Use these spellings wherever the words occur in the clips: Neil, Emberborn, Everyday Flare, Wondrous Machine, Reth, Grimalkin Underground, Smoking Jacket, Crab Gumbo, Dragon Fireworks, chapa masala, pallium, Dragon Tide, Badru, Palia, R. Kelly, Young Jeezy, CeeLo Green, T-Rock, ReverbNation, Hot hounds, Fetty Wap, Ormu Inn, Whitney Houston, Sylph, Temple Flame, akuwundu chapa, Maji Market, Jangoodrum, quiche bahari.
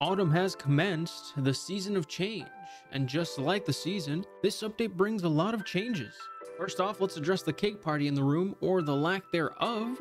Autumn has commenced, the season of change, and just like the season, this update brings a lot of changes. First off, let's address the cake party in the room, or the lack thereof.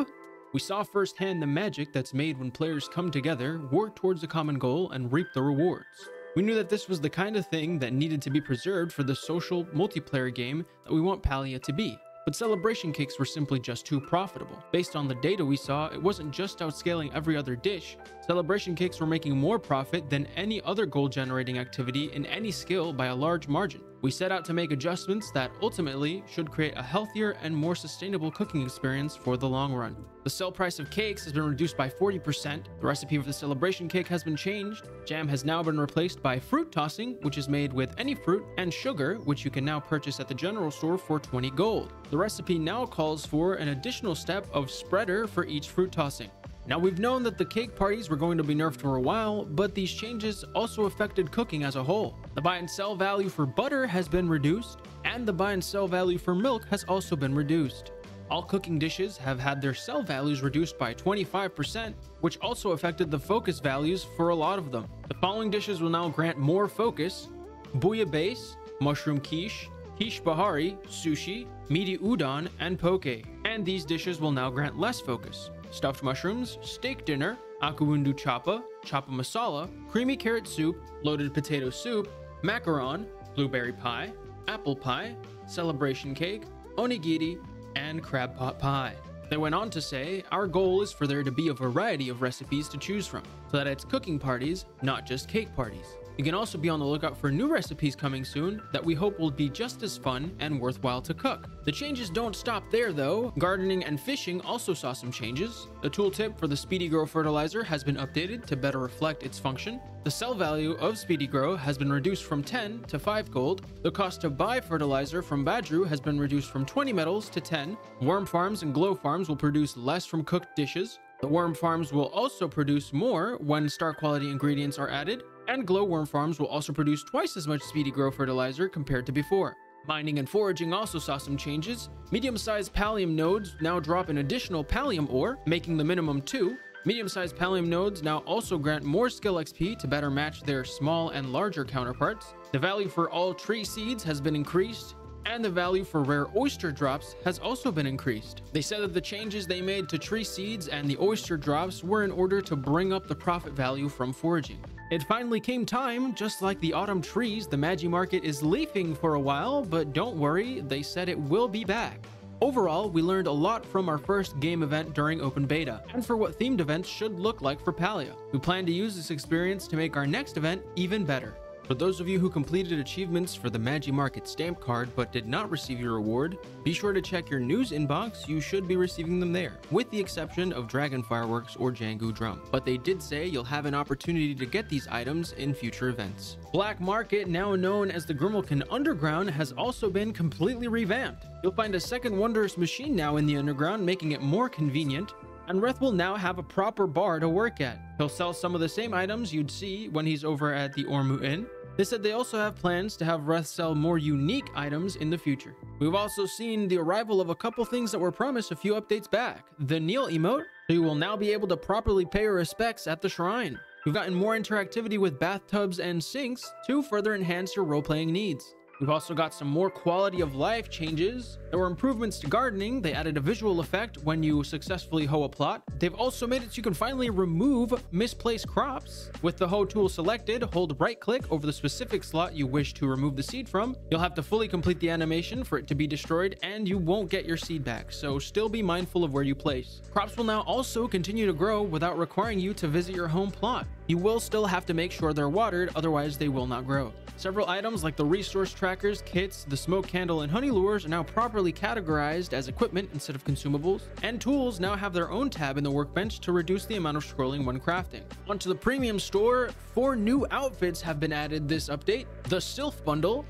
We saw firsthand the magic that's made when players come together, work towards a common goal, and reap the rewards. We knew that this was the kind of thing that needed to be preserved for the social multiplayer game that we want Palia to be. But celebration cakes were simply just too profitable. Based on the data we saw, it wasn't just outscaling every other dish. Celebration cakes were making more profit than any other goal-generating activity in any skill by a large margin. We set out to make adjustments that ultimately should create a healthier and more sustainable cooking experience for the long run. The sell price of cakes has been reduced by 40%. The recipe for the celebration cake has been changed. Jam has now been replaced by fruit tossing, which is made with any fruit, and sugar, which you can now purchase at the general store for 20 gold. The recipe now calls for an additional step of spreader for each fruit tossing. Now, we've known that the cake parties were going to be nerfed for a while, but these changes also affected cooking as a whole. The buy and sell value for butter has been reduced, and the buy and sell value for milk has also been reduced. All cooking dishes have had their sell values reduced by 25%, which also affected the focus values for a lot of them. The following dishes will now grant more focus: bouillabaisse, mushroom quiche, quiche bahari, sushi, meaty udon, and poke. And these dishes will now grant less focus: stuffed mushrooms, steak dinner, akuwundu chapa, chapa masala, creamy carrot soup, loaded potato soup, macaron, blueberry pie, apple pie, celebration cake, onigiri, and crab pot pie. They went on to say, our goal is for there to be a variety of recipes to choose from, so that it's cooking parties, not just cake parties. You can also be on the lookout for new recipes coming soon that we hope will be just as fun and worthwhile to cook. The changes don't stop there though. Gardening and fishing also saw some changes. The tooltip for the Speedy Grow fertilizer has been updated to better reflect its function. The sell value of Speedy Grow has been reduced from 10 to 5 gold. The cost to buy fertilizer from Badru has been reduced from 20 metals to 10. Worm farms and glow farms will produce less from cooked dishes. The worm farms will also produce more when star quality ingredients are added, and glowworm farms will also produce twice as much Speedy Grow fertilizer compared to before. Mining and foraging also saw some changes. Medium-sized pallium nodes now drop an additional pallium ore, making the minimum 2. Medium-sized pallium nodes now also grant more skill XP to better match their small and larger counterparts. The value for all tree seeds has been increased, and the value for rare oyster drops has also been increased. They said that the changes they made to tree seeds and the oyster drops were in order to bring up the profit value from foraging. It finally came time. Just like the autumn trees, the Maji Market is leafing for a while, but don't worry, they said it will be back. Overall, we learned a lot from our first game event during open beta, and for what themed events should look like for Palia. We plan to use this experience to make our next event even better. For those of you who completed achievements for the Maji Market stamp card but did not receive your reward, be sure to check your news inbox. You should be receiving them there, with the exception of Dragon Fireworks or Jangoodrum. But they did say you'll have an opportunity to get these items in future events. Black Market, now known as the Grimalkin Underground, has also been completely revamped. You'll find a second Wondrous Machine now in the Underground, making it more convenient. And Reth will now have a proper bar to work at. He'll sell some of the same items you'd see when he's over at the Ormu Inn. They said they also have plans to have Reth sell more unique items in the future. We've also seen the arrival of a couple things that were promised a few updates back. The Neil emote, so you will now be able to properly pay your respects at the shrine. We've gotten more interactivity with bathtubs and sinks to further enhance your role-playing needs. We've also got some more quality of life changes. There were improvements to gardening. They added a visual effect when you successfully hoe a plot. They've also made it so you can finally remove misplaced crops. With the hoe tool selected, hold right click over the specific slot you wish to remove the seed from. You'll have to fully complete the animation for it to be destroyed, and you won't get your seed back, so still be mindful of where you place. Crops will now also continue to grow without requiring you to visit your home plot. You will still have to make sure they're watered, otherwise they will not grow. Several items like the resource trackers, kits, the smoke candle, and honey lures are now properly categorized as equipment instead of consumables, and tools now have their own tab in the workbench to reduce the amount of scrolling when crafting. Onto the premium store, 4 new outfits have been added this update: the Sylph bundle,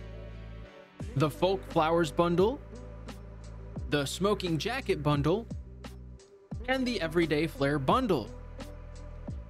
the Folk Flowers bundle, the Smoking Jacket bundle, and the Everyday Flare bundle.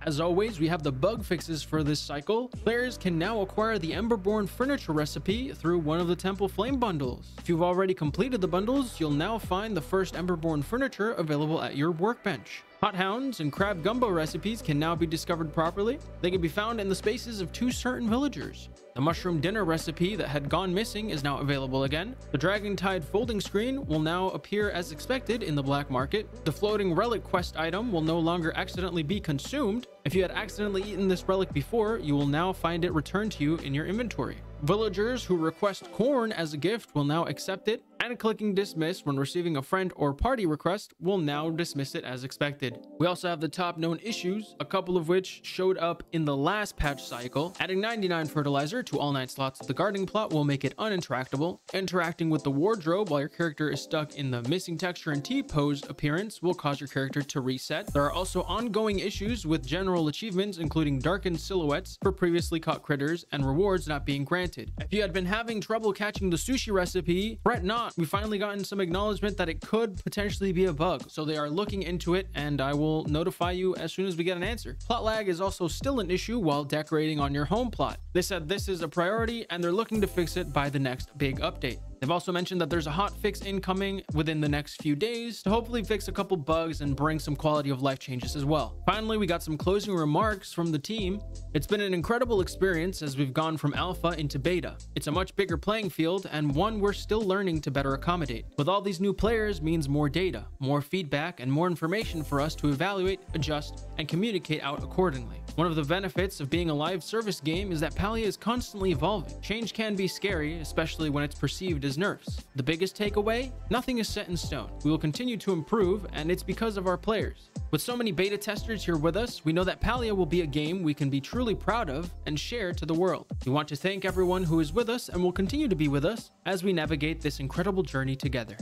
As always, we have the bug fixes for this cycle. Players can now acquire the Emberborn furniture recipe through one of the Temple Flame bundles. If you've already completed the bundles, you'll now find the first Emberborn furniture available at your workbench. Hot hounds and crab gumbo recipes can now be discovered properly. They can be found in the spaces of two certain villagers. The mushroom dinner recipe that had gone missing is now available again. The Dragon Tide folding screen will now appear as expected in the black market. The floating relic quest item will no longer accidentally be consumed. If you had accidentally eaten this relic before, you will now find it returned to you in your inventory. Villagers who request corn as a gift will now accept it, and clicking dismiss when receiving a friend or party request will now dismiss it as expected. We also have the top known issues, a couple of which showed up in the last patch cycle. Adding 99 fertilizer to all 9 slots of the gardening plot will make it unintractable. Interacting with the wardrobe while your character is stuck in the missing texture and T-pose appearance will cause your character to reset. There are also ongoing issues with general achievements, including darkened silhouettes for previously caught critters and rewards not being granted. If you had been having trouble catching the sushi recipe, fret not. We've finally gotten some acknowledgement that it could potentially be a bug, so they are looking into it, and I will notify you as soon as we get an answer. Plot lag is also still an issue while decorating on your home plot. They said this is a priority, and they're looking to fix it by the next big update. They've also mentioned that there's a hot fix incoming within the next few days to hopefully fix a couple bugs and bring some quality of life changes as well. Finally, we got some closing remarks from the team. It's been an incredible experience as we've gone from alpha into beta. It's a much bigger playing field and one we're still learning to better accommodate. With all these new players means more data, more feedback, and more information for us to evaluate, adjust, and communicate out accordingly. One of the benefits of being a live service game is that Palia is constantly evolving. Change can be scary, especially when it's perceived as nerfs. The biggest takeaway? Nothing is set in stone. We will continue to improve, and it's because of our players. With so many beta testers here with us, we know that Palia will be a game we can be truly proud of and share to the world. We want to thank everyone who is with us and will continue to be with us as we navigate this incredible journey together.